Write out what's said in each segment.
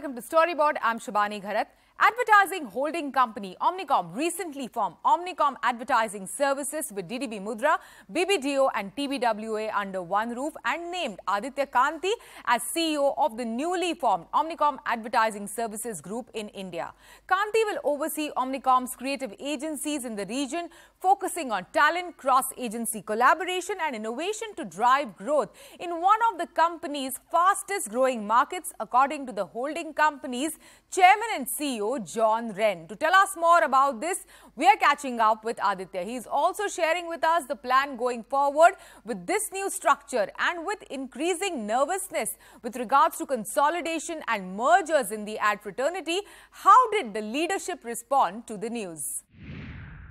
welcome to Storyboard. I'm Shabani Gharat. Advertising holding company Omnicom recently formed Omnicom Advertising Services with DDB Mudra, BBDO and TBWA under one roof and named Aditya Kanthy as CEO of the newly formed Omnicom Advertising Services Group in India. Kanthy will oversee Omnicom's creative agencies in the region, focusing on talent, cross-agency collaboration and innovation to drive growth in one of the company's fastest growing markets, according to the holding company's chairman and CEO, John Wren. To tell us more about this, we are catching up with Aditya. He is also sharing with us the plan going forward with this new structure and with increasing nervousness with regards to consolidation and mergers in the ad fraternity. How did the leadership respond to the news?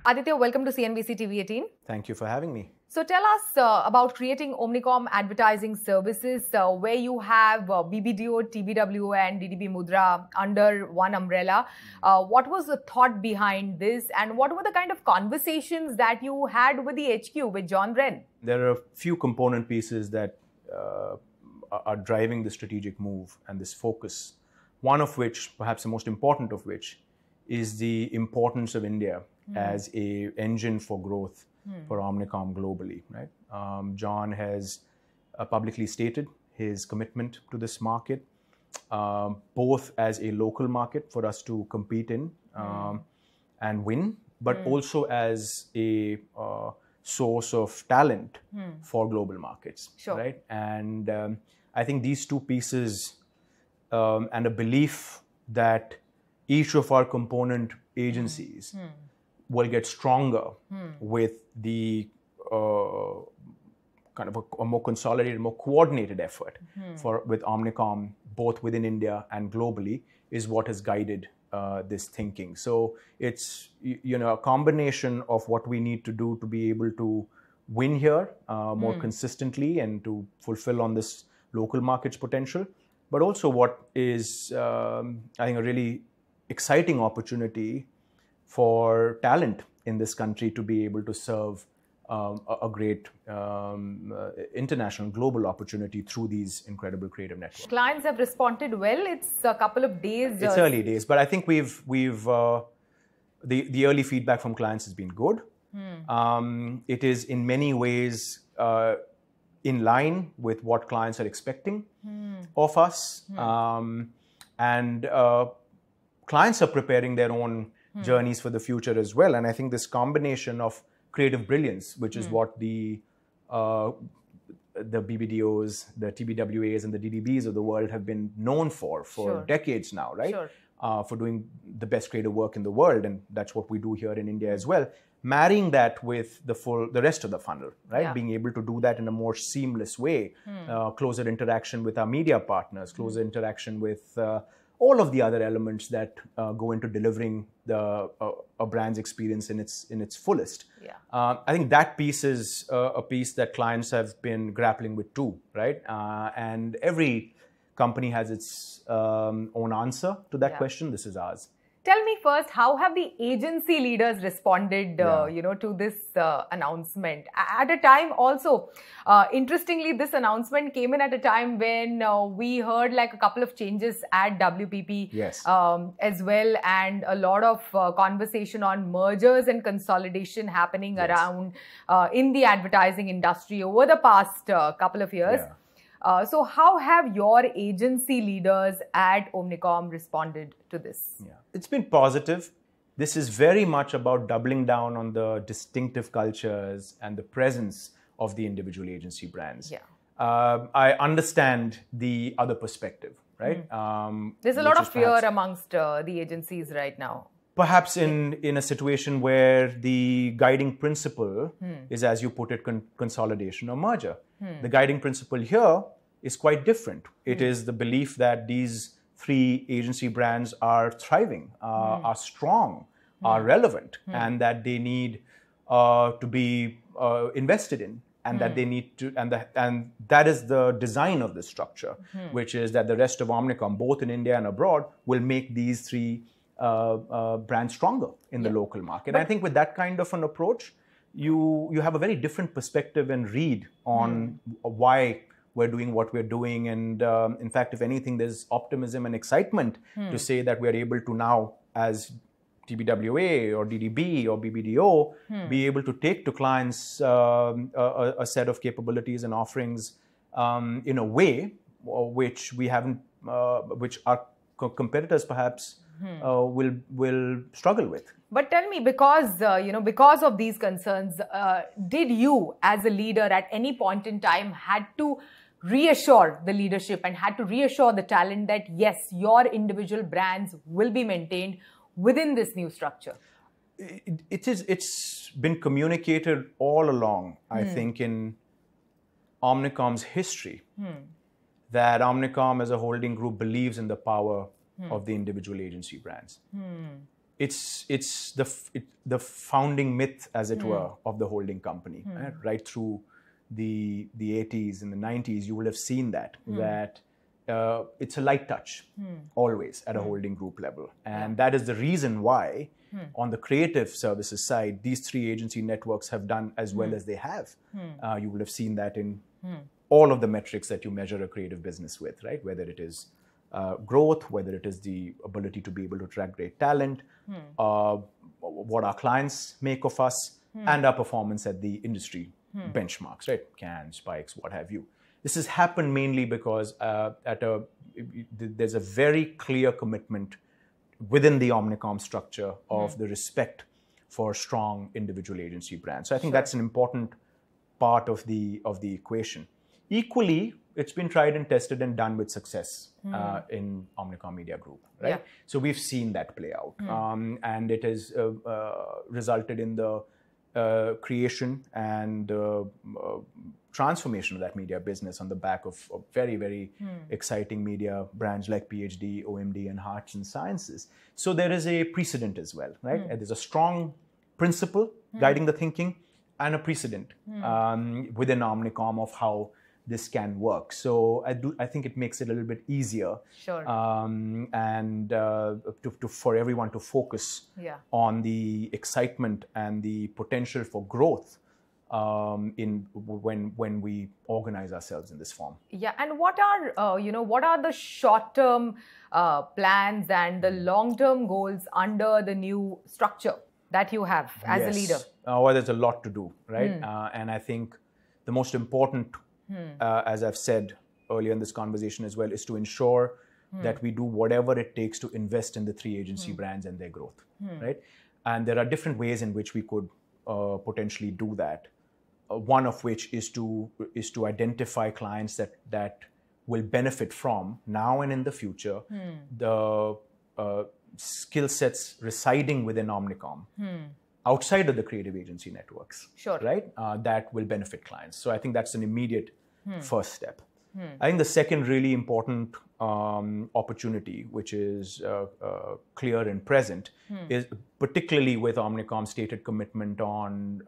Aditya, welcome to CNBC TV 18. Thank you for having me. So tell us about creating Omnicom Advertising Services, where you have BBDO, TBWA and DDB Mudra under one umbrella. What was the thought behind this and what were the kind of conversations that you had with the HQ, with John Wren? There are a few component pieces that are driving the strategic move and this focus. One of which, perhaps the most important of which, is the importance of India as an engine for growth for Omnicom globally, right? John has publicly stated his commitment to this market, both as a local market for us to compete in and win, but also as a source of talent for global markets, right? And I think these two pieces and a belief that each of our component agencies will get stronger with the kind of a more consolidated, more coordinated effort with Omnicom, both within India and globally, is what has guided this thinking. So it's, you know, a combination of what we need to do to be able to win here more consistently and to fulfill on this local market's potential, but also what is, I think, a really exciting opportunity for talent in this country to be able to serve a great international global opportunity through these incredible creative networks. Clients have responded well. It's a couple of days. It's early days, but I think the early feedback from clients has been good. It is in many ways in line with what clients are expecting of us, and clients are preparing their own journeys for the future as well. And I think this combination of creative brilliance, which is what the BBDOs, the TBWAs and the DDBs of the world have been known for decades now, right? For doing the best creative work in the world. And that's what we do here in India as well. Marrying that with the rest of the funnel, right? Being able to do that in a more seamless way, closer interaction with our media partners, closer interaction with all of the other elements that go into delivering a brand's experience in its fullest. I think that piece is a piece that clients have been grappling with too, right? And every company has its own answer to that question. This is ours. Tell me first, how have the agency leaders responded, you know, to this announcement? At a time also, interestingly, this announcement came in at a time when we heard like a couple of changes at WPP as well, and a lot of conversation on mergers and consolidation happening around in the advertising industry over the past couple of years. So how have your agency leaders at Omnicom responded to this? It's been positive. This is very much about doubling down on the distinctive cultures and the presence of the individual agency brands. I understand the other perspective, right? There's a lot of fear amongst the agencies right now. Perhaps in a situation where the guiding principle is, as you put it, consolidation or merger. The guiding principle here is quite different. It is the belief that these three agency brands are thriving, are strong, are relevant, and that they need to be invested in, and that they need to, and that is the design of this structure, which is that the rest of Omnicom, both in India and abroad, will make these three brands stronger in the local market. And I think with that kind of an approach, you have a very different perspective and read on why we're doing what we're doing. And in fact, if anything, there's optimism and excitement to say that we're able to now, as TBWA or DDB or BBDO, be able to take to clients a set of capabilities and offerings in a way which we haven't, which our competitors perhaps will struggle with. But tell me, because because of these concerns, did you as a leader at any point in time had to reassure the leadership and had to reassure the talent that yes, your individual brands will be maintained within this new structure? It's been communicated all along, I think, in Omnicom's history, that Omnicom as a holding group believes in the power of the individual agency brands. It's the founding myth, as it were, of the holding company. Right through the 80s and the 90s, you will have seen that, that it's a light touch always at a holding group level. And that is the reason why on the creative services side, these three agency networks have done as well as they have. You will have seen that in all of the metrics that you measure a creative business with, right? Whether it is growth, whether it is the ability to be able to attract great talent, what our clients make of us, and our performance at the industry benchmarks, right? Cannes, Spikes, what have you. This has happened mainly because there's a very clear commitment within the Omnicom structure of the respect for strong individual agency brands. So I think that's an important part of the equation. Equally, it's been tried and tested and done with success in Omnicom Media Group, right? So we've seen that play out, and it has resulted in the creation and transformation of that media business on the back of very, very exciting media brands like PhD, OMD, and Hearts and Sciences. So there is a precedent as well, right? And there's a strong principle guiding the thinking and a precedent within Omnicom of how this can work. So I think it makes it a little bit easier and for everyone to focus on the excitement and the potential for growth when we organize ourselves in this form. Yeah, and what are the short-term plans and the long-term goals under the new structure that you have as a leader? Well, there's a lot to do, right? And I think the most important, as I've said earlier in this conversation as well, is to ensure that we do whatever it takes to invest in the three agency brands and their growth, right? And there are different ways in which we could potentially do that. One of which is to identify clients that will benefit from, now and in the future, the skill sets residing within Omnicom. Outside of the creative agency networks, right? That will benefit clients. So I think that's an immediate first step. I think the second really important opportunity, which is clear and present, is particularly with Omnicom's stated commitment on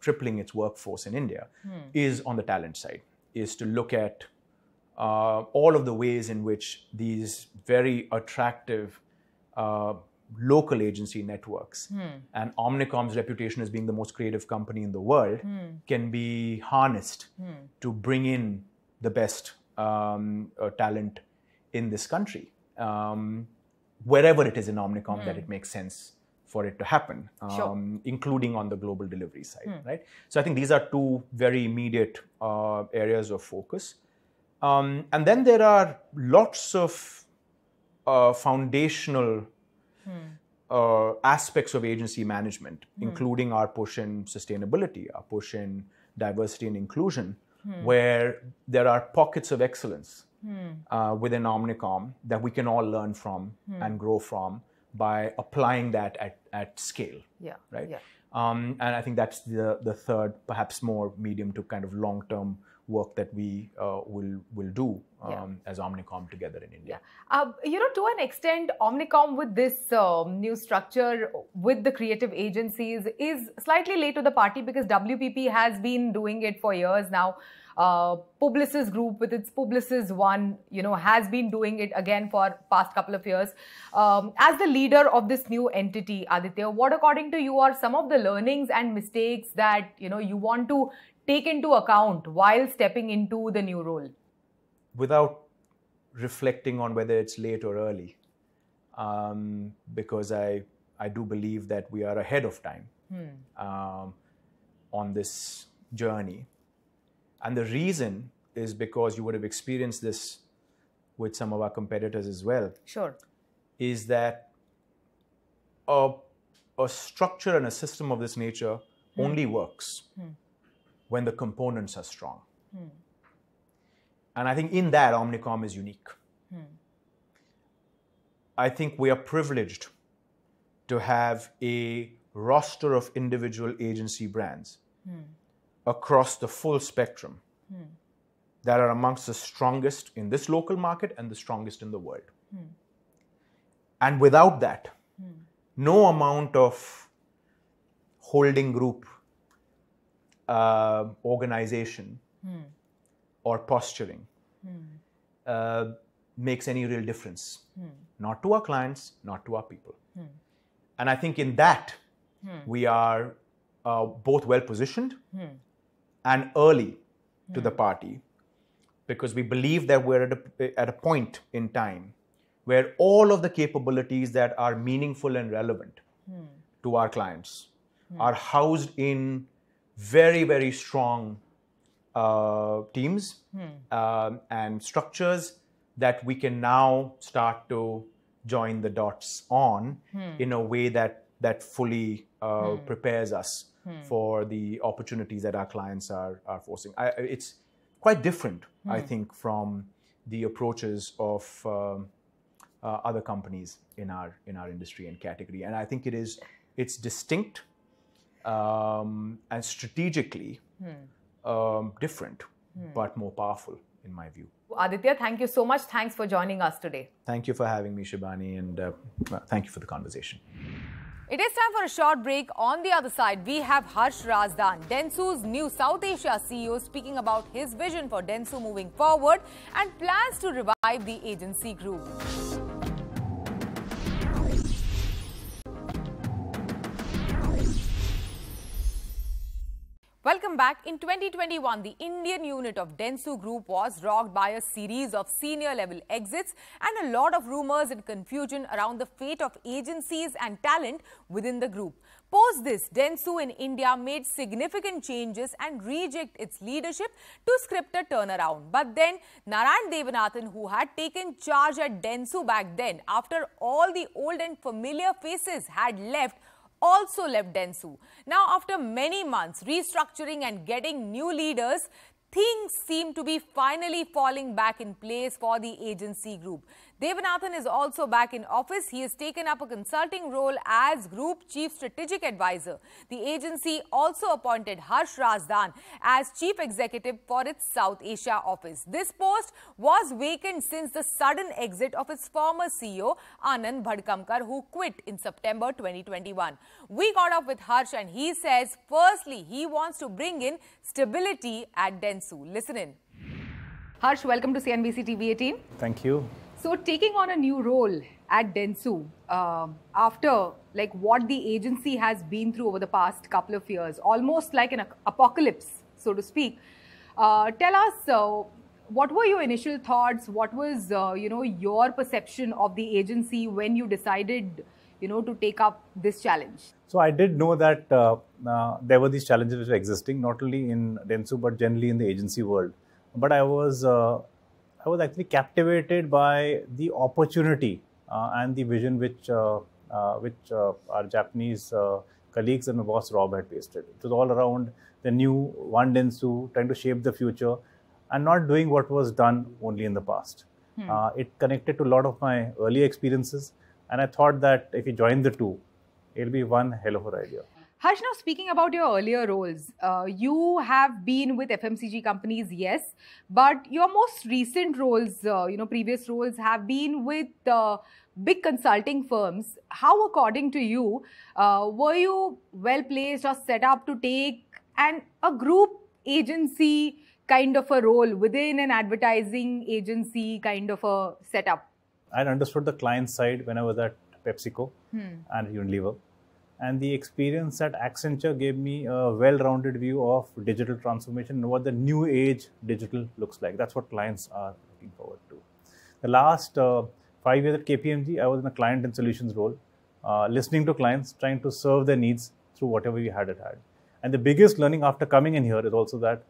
tripling its workforce in India, is on the talent side, is to look at all of the ways in which these very attractive local agency networks and Omnicom's reputation as being the most creative company in the world can be harnessed to bring in the best talent in this country, wherever it is in Omnicom that it makes sense for it to happen, including on the global delivery side, right? So I think these are two very immediate areas of focus. And then there are lots of foundational aspects of agency management, including our push in sustainability, our push in diversity and inclusion, where there are pockets of excellence within Omnicom that we can all learn from and grow from by applying that at scale, right? And I think that's the third, perhaps more medium to kind of long-term work that we will do as Omnicom together in India. To an extent, Omnicom with this new structure with the creative agencies is slightly late to the party because WPP has been doing it for years now. Publicis Group with its Publicis One, has been doing it again for past couple of years. As the leader of this new entity, Aditya, what according to you are some of the learnings and mistakes that, you want to take into account while stepping into the new role? Without reflecting on whether it's late or early, because I do believe that we are ahead of time on this journey. And the reason is because you would have experienced this with some of our competitors as well. Sure. Is that a structure and a system of this nature only works when the components are strong. And I think in that, Omnicom is unique. I think we are privileged to have a roster of individual agency brands across the full spectrum that are amongst the strongest in this local market and the strongest in the world. And without that, no amount of holding group organization or posturing makes any real difference, not to our clients, not to our people. And I think in that, we are both well positioned and early to the party, because we believe that we're at a point in time where all of the capabilities that are meaningful and relevant to our clients are housed in very, very strong teams and structures that we can now start to join the dots on in a way that fully prepares us for the opportunities that our clients are forcing. It's quite different, I think, from the approaches of other companies in our industry and category. And I think it's distinct and strategically different, but more powerful in my view. Aditya, thank you so much. Thanks for joining us today. Thank you for having me, Shabani, and thank you for the conversation. It is time for a short break. On the other side, we have Harsh Razdan, Dentsu's new South Asia CEO, speaking about his vision for Dentsu moving forward and plans to revive the agency group. Welcome back. In 2021, the Indian unit of Dentsu Group was rocked by a series of senior-level exits and a lot of rumors and confusion around the fate of agencies and talent within the group. Post this, Dentsu in India made significant changes and rejigged its leadership to script a turnaround. But then, Narayan Devanathan, who had taken charge at Dentsu back then, after all the old and familiar faces had left, also left Dentsu. Now, after many months restructuring and getting new leaders, things seem to be finally falling back in place for the agency group. Devanathan is also back in office. He has taken up a consulting role as Group Chief Strategic Advisor. The agency also appointed Harsh Razdan as Chief Executive for its South Asia office. This post was vacant since the sudden exit of its former CEO, Anand Bhadkamkar, who quit in September 2021. We caught up with Harsh and he says, firstly, he wants to bring in stability at Dentsu. Listen in. Harsh, welcome to CNBC TV 18. Thank you. So taking on a new role at Dentsu, after what the agency has been through over the past couple of years, almost like an apocalypse, so to speak. Tell us, what were your initial thoughts? What was, your perception of the agency when you decided, to take up this challenge? So I did know that there were these challenges which were existing, not only in Dentsu, but generally in the agency world. But I was actually captivated by the opportunity and the vision which our Japanese colleagues and my boss Rob had pasted. It was all around the new One Dentsu, trying to shape the future and not doing what was done only in the past. It connected to a lot of my earlier experiences, and I thought that if you join the two, it'll be one hell of an idea. Harsh, now speaking about your earlier roles, you have been with FMCG companies, yes, but your most recent roles, previous roles have been with big consulting firms. How, according to you, were you well placed or set up to take a group agency kind of a role within an advertising agency kind of a setup? I understood the client side when I was at PepsiCo and Unilever. And the experience at Accenture gave me a well-rounded view of digital transformation and what the new age digital looks like. That's what clients are looking forward to. The last 5 years at KPMG, I was in a client and solutions role, listening to clients, trying to serve their needs through whatever we had at hand. And the biggest learning after coming in here is also that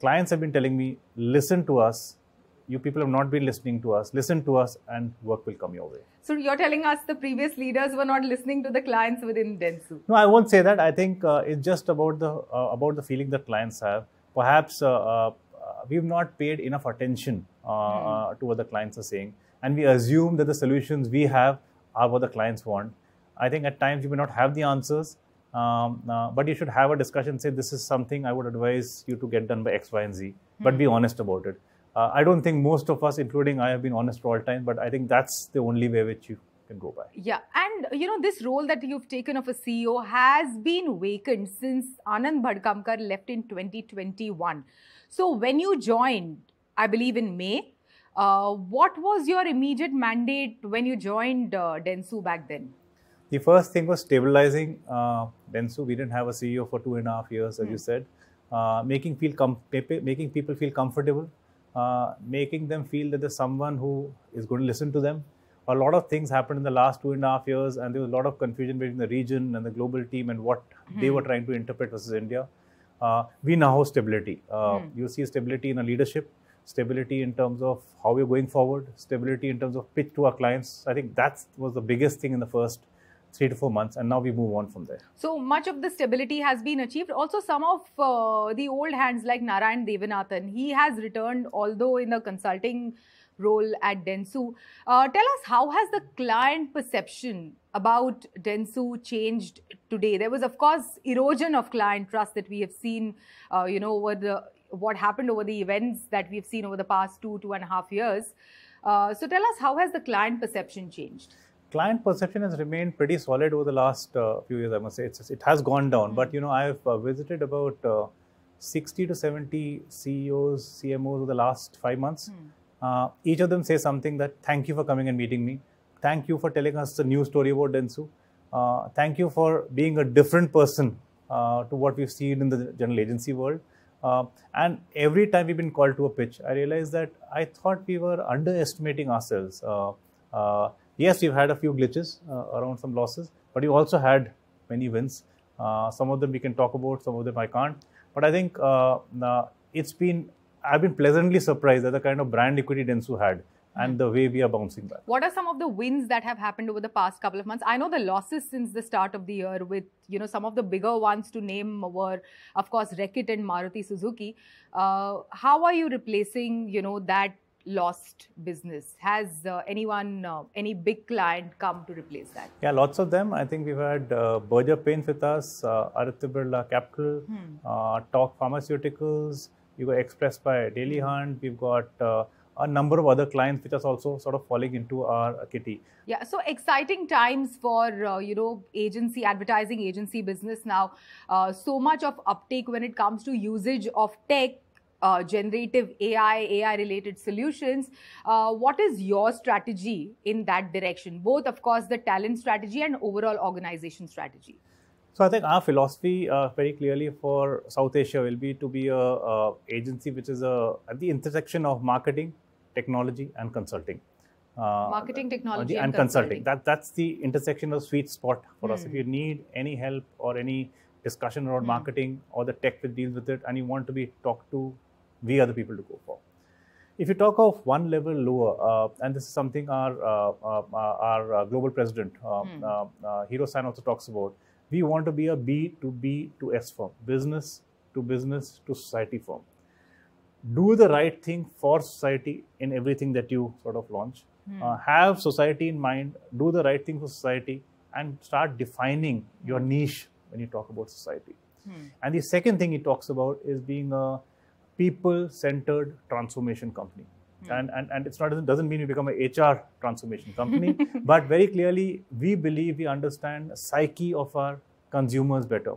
clients have been telling me, listen to us. You people have not been listening to us. Listen to us and work will come your way. So you're telling us the previous leaders were not listening to the clients within Dentsu? No, I won't say that. I think it's just about the feeling that clients have. Perhaps we've not paid enough attention to what the clients are saying. And we assume that the solutions we have are what the clients want. I think at times you may not have the answers, but you should have a discussion, say this is something I would advise you to get done by X, Y and Z, but be honest about it. I don't think most of us, including I, have been honest all time, but I think that's the only way which you can go by. Yeah, and you know, this role that you've taken of a CEO has been vacant since Anand Bhadkamkar left in 2021. So when you joined, I believe in May, what was your immediate mandate when you joined Dentsu back then? The first thing was stabilizing Dentsu. We didn't have a CEO for 2.5 years, as you said, making people feel comfortable. Making them feel that there's someone who is going to listen to them. A lot of things happened in the last 2.5 years, and there was a lot of confusion between the region and the global team and what they were trying to interpret versus India. We now have stability. You see stability in our leadership, stability in terms of how we're going forward, stability in terms of pitch to our clients. I think that was the biggest thing in the first 3 to 4 months, and now we move on from there. So much of the stability has been achieved. Also, some of the old hands like Narayan Devanathan, he has returned, although in a consulting role at Dentsu. Tell us, how has the client perception about Dentsu changed today? There was, of course, erosion of client trust that we have seen, you know, what happened over the events that we've seen over the past 2.5 years. So tell us, how has the client perception changed? Client perception has remained pretty solid over the last few years, I must say. It has gone down. But, you know, I've visited about 60 to 70 CEOs, CMOs over the last 5 months. Each of them say something that, thank you for coming and meeting me. Thank you for telling us the new story about Dentsu. Thank you for being a different person to what we've seen in the general agency world. And every time we've been called to a pitch, I realized that I thought we were underestimating ourselves. Yes, we've had a few glitches around some losses, but we also had many wins. Some of them we can talk about, some of them I can't. But I think I've been pleasantly surprised at the kind of brand equity Dentsu had and the way we are bouncing back. What are some of the wins that have happened over the past couple of months? I know the losses since the start of the year with, you know, some of the bigger ones to name were, of course, Reckitt and Maruti Suzuki. How are you replacing, you know, that lost business? Has any big client come to replace that? Yeah, lots of them. I think we've had Berger Paints with us, Aditya Birla Capital, Talk Pharmaceuticals, you got Express by Daily Hunt, we've got a number of other clients which are also sort of falling into our kitty. Yeah, so exciting times for, you know, advertising agency business now. So much of uptake when it comes to usage of tech, generative AI, AI-related solutions. What is your strategy in that direction? Both, of course, the talent strategy and overall organization strategy. So I think our philosophy very clearly for South Asia will be to be an agency which is at the intersection of marketing, technology and consulting. Marketing, technology and consulting. That's the intersection of sweet spot for us. If you need any help or any discussion around marketing or the tech that deals with it and you want to be talked to, we are the people to go for. If you talk of one level lower, and this is something our global president, Hiro San, also talks about, we want to be a B2B to S firm, business to society firm. Do the right thing for society in everything that you sort of launch. Have society in mind, do the right thing for society and start defining your niche when you talk about society. And the second thing he talks about is being a people-centered transformation company. And it doesn't mean you become an HR transformation company, but very clearly, we believe we understand the psyche of our consumers better,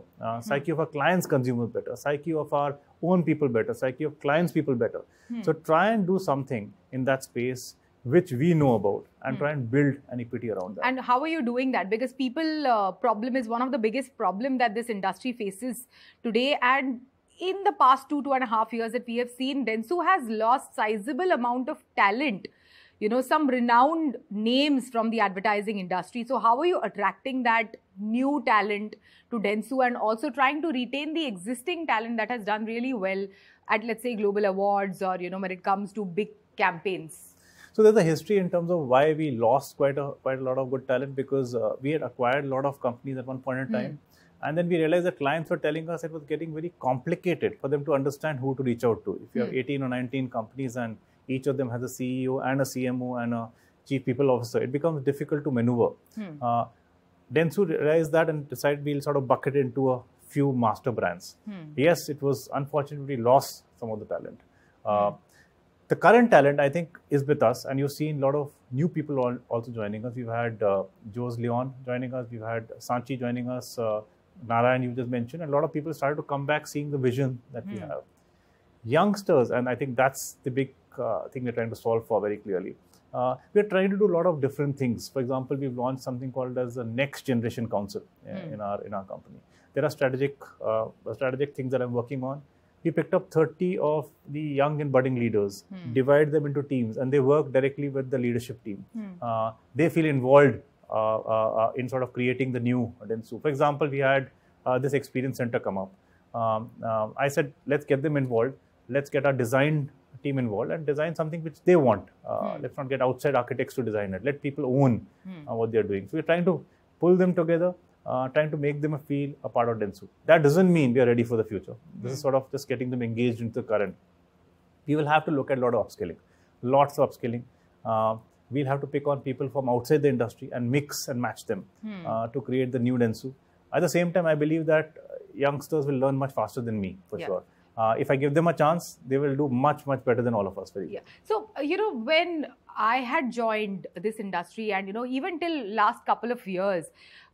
psyche of our clients' consumers better, psyche of our own people better, psyche of clients' people better. So try and do something in that space which we know about and try and build an equity around that. And how are you doing that? Because people problem is one of the biggest problem that this industry faces today. And in the past 2.5 years that we have seen, Dentsu has lost sizable amount of talent, you know, some renowned names from the advertising industry. So how are you attracting that new talent to Dentsu and also trying to retain the existing talent that has done really well at, let's say, global awards or, you know, when it comes to big campaigns? So there's a history in terms of why we lost quite a lot of good talent, because we had acquired a lot of companies at one point in time. And then we realized that clients were telling us it was getting very complicated for them to understand who to reach out to. If you have 18 or 19 companies and each of them has a CEO and a CMO and a chief people officer, it becomes difficult to maneuver. Dentsu realized that and decided we'll sort of bucket it into a few master brands. Yes, it was unfortunately lost some of the talent. The current talent, I think, is with us, and you've seen a lot of new people also joining us. We've had Jose Leon joining us, we've had Sanchi joining us, Narayan, you just mentioned, and a lot of people started to come back seeing the vision that we have. Youngsters, and I think that's the big thing we're trying to solve for very clearly. We're trying to do a lot of different things. For example, we've launched something called as the Next Generation Council in our company. There are strategic things that I'm working on. We picked up 30 of the young and budding leaders, divide them into teams, and they work directly with the leadership team. They feel involved in sort of creating the new Dentsu. For example, we had this experience center come up. I said, let's get them involved. Let's get our design team involved and design something which they want. Let's not get outside architects to design it. Let people own what they're doing. So we're trying to pull them together, trying to make them feel a part of Dentsu. That doesn't mean we are ready for the future. This is sort of just getting them engaged into the current. We will have to look at a lot of upskilling, lots of upskilling. We'll have to pick on people from outside the industry and mix and match them to create the new Dentsu. At the same time, I believe that youngsters will learn much faster than me, for sure. If I give them a chance, they will do much, much better than all of us. So, you know, when I had joined this industry and, you know, even till last couple of years,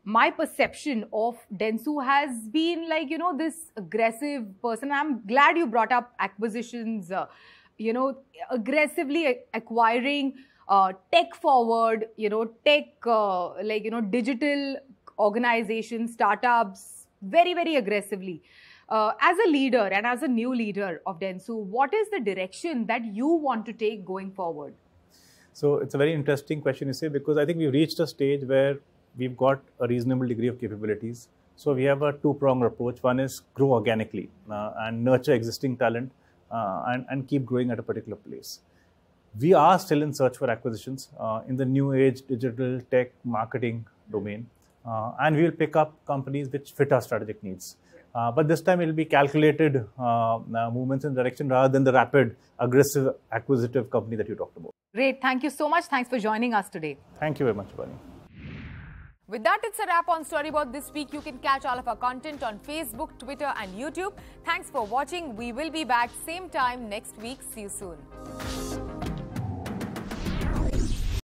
my perception of Dentsu has been like, you know, this aggressive person. I'm glad you brought up acquisitions, you know, aggressively acquiring tech forward, you know, tech, like, you know, digital organizations, startups, very, very aggressively. As a leader and as a new leader of Dentsu, what is the direction that you want to take going forward? So it's a very interesting question you say, because I think we've reached a stage where we've got a reasonable degree of capabilities. So we have a two-pronged approach. One is grow organically and nurture existing talent and keep growing at a particular place. We are still in search for acquisitions in the new age digital tech marketing domain, and we will pick up companies which fit our strategic needs. But this time it will be calculated movements in direction rather than the rapid, aggressive, acquisitive company that you talked about. Great. Thank you so much. Thanks for joining us today. Thank you very much, Shabani. With that, it's a wrap on Storyboard this week. You can catch all of our content on Facebook, Twitter and YouTube. Thanks for watching. We will be back same time next week. See you soon.